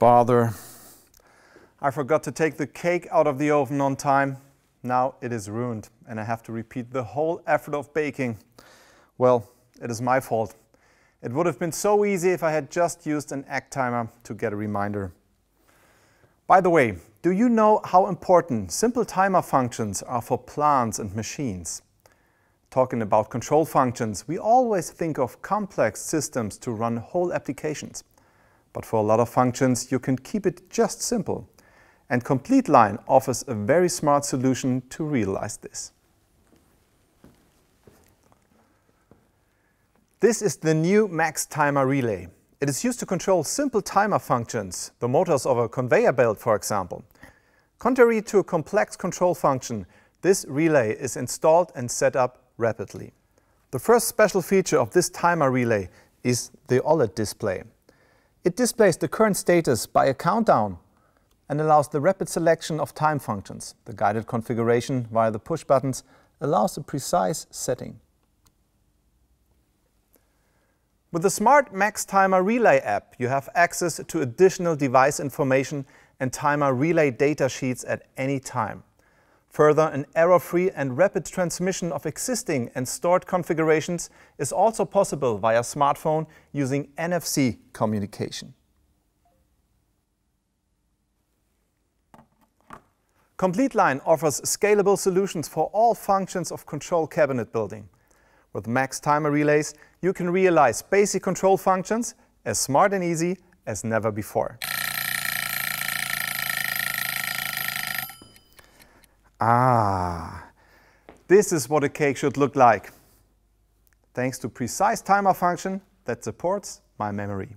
bother. I forgot to take the cake out of the oven on time. Now it is ruined and I have to repeat the whole effort of baking. Well, it is my fault. It would have been so easy if I had just used an egg timer to get a reminder. By the way, do you know how important simple timer functions are for plants and machines? Talking about control functions, we always think of complex systems to run whole applications. But for a lot of functions, you can keep it just simple. And Complete line offers a very smart solution to realize this. This is the new MACX-TR relay. It is used to control simple timer functions, the motors of a conveyor belt, for example. Contrary to a complex control function, this relay is installed and set up rapidly. The first special feature of this timer relay is the OLED display. It displays the current status by a countdown and allows the rapid selection of time functions. The guided configuration via the push buttons allows a precise setting. With the smart MACX-TR relay app, you have access to additional device information and timer relay data sheets at any time. Further, an error-free and rapid transmission of existing and stored configurations is also possible via smartphone using NFC communication. Complete line offers scalable solutions for all functions of control cabinet building. With MACX-TR relays, you can realize basic control functions as smart and easy as never before. Ah, this is what a cake should look like, thanks to precise timer function that supports my memory.